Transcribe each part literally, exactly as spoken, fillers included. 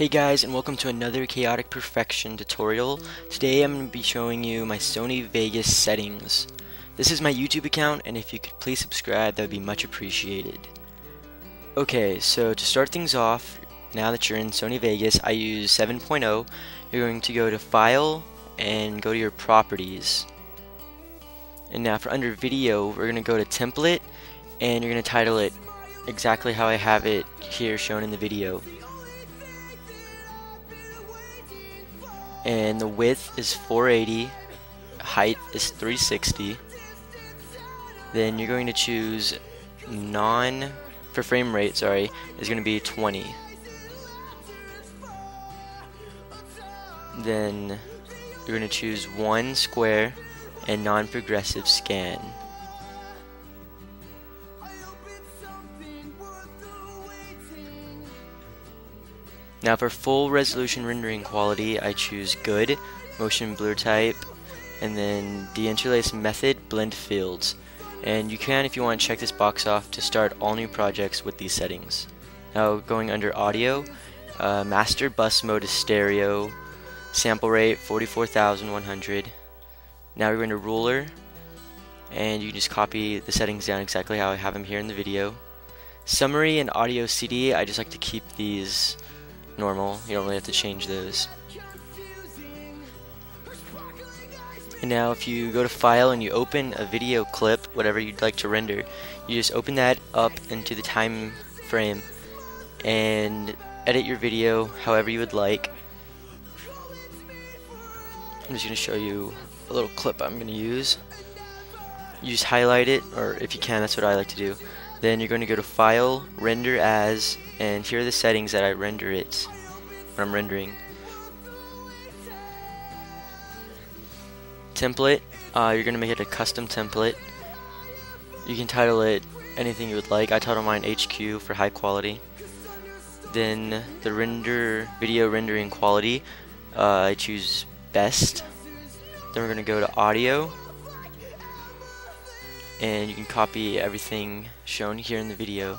Hey guys, and welcome to another Chaotic Perfection tutorial. Today I'm going to be showing you my Sony Vegas settings. This is my YouTube account, and if you could please subscribe, that would be much appreciated. Okay, so to start things off, now that you're in Sony Vegas, I use seven point oh. You're going to go to File, and go to your Properties. And now for under Video, we're going to go to Template, and you're going to title it exactly how I have it here shown in the video. And the width is four eighty, height is three sixty. Then you're going to choose non for frame rate, sorry, is going to be twenty. Then you're going to choose one square and non-progressive scan. Now for full resolution rendering quality, I choose good, motion blur type, and then the interlace method, blend fields. And you can, if you want to check this box off, to start all new projects with these settings. Now going under audio, uh, master bus mode is stereo, sample rate forty-four thousand one hundred. Now we're going to ruler, and you can just copy the settings down exactly how I have them here in the video. Summary and audio C D, I just like to keep these normal, you don't really have to change those. And now if you go to File and you open a video clip, whatever you'd like to render, you just open that up into the time frame and edit your video however you would like. I'm just going to show you a little clip I'm going to use. You just highlight it, or if you can, that's what I like to do. Then you're going to go to File, Render As, and here are the settings that I render it, or I'm rendering. Template, uh, you're going to make it a custom template. You can title it anything you would like. I title mine H Q for high quality. Then the render video rendering quality, uh, I choose best. Then we're going to go to audio, and you can copy everything shown here in the video.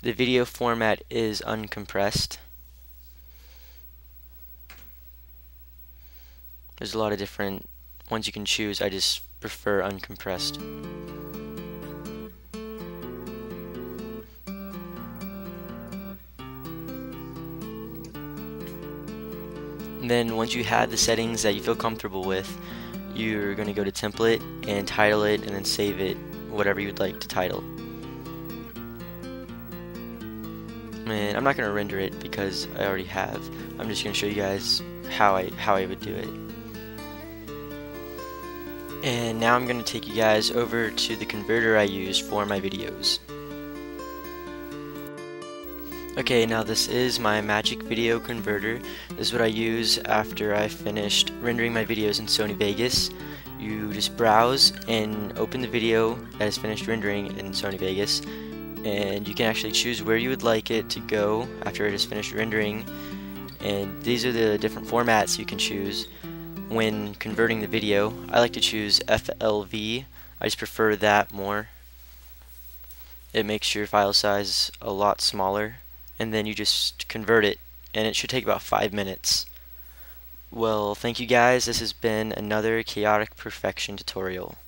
The video format is uncompressed. There's a lot of different ones you can choose. I just prefer uncompressed. And then once you have the settings that you feel comfortable with, you're going to go to template and title it, and then save it whatever you'd like to title. And I'm not going to render it because I already have. I'm just going to show you guys how I how I would do it. And now I'm going to take you guys over to the converter I use for my videos. Okay, now this is my Magic Video Converter. This is what I use after I finished rendering my videos in Sony Vegas. You just browse and open the video that is finished rendering in Sony Vegas, and you can actually choose where you would like it to go after it is finished rendering. And these are the different formats you can choose when converting the video. I like to choose F L V. I just prefer that more. It makes your file size a lot smaller. And then you just convert it, and it should take about five minutes. Well, thank you guys, this has been another Chaotic Perfection tutorial.